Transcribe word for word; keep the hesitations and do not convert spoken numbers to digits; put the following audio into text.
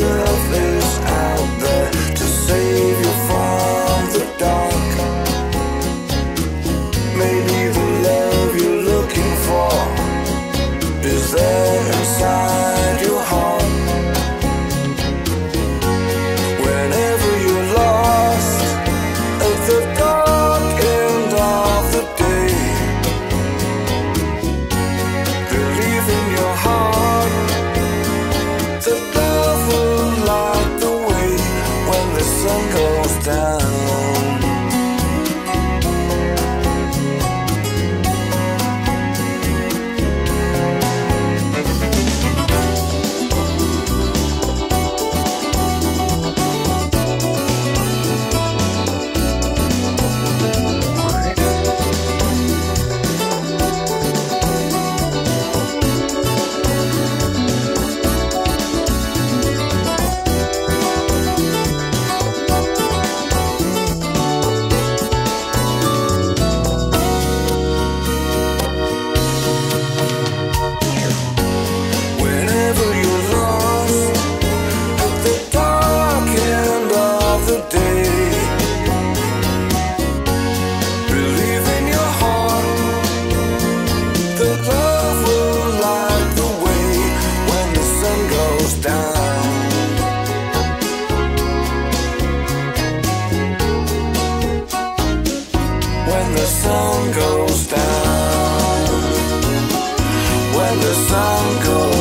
love is out there to save you from the dark. Maybe the love you're looking for is there inside your heart. Whenever you're lost at the dark end of the day, believe in your heart that love will light the way when the sun goes down. When the sun goes down, when the sun goes down.